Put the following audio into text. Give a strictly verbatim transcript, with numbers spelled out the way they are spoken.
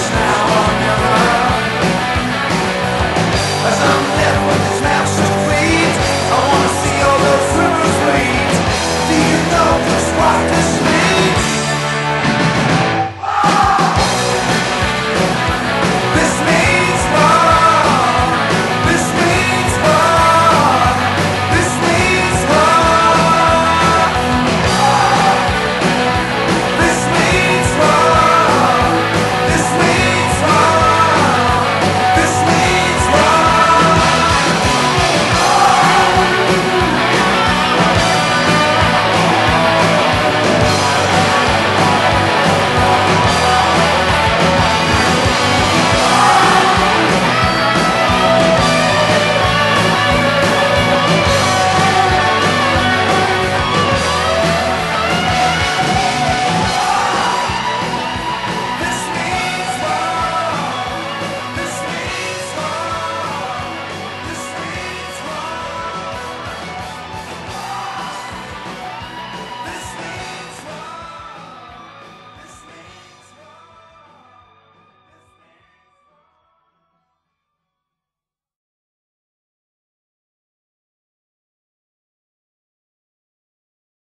now.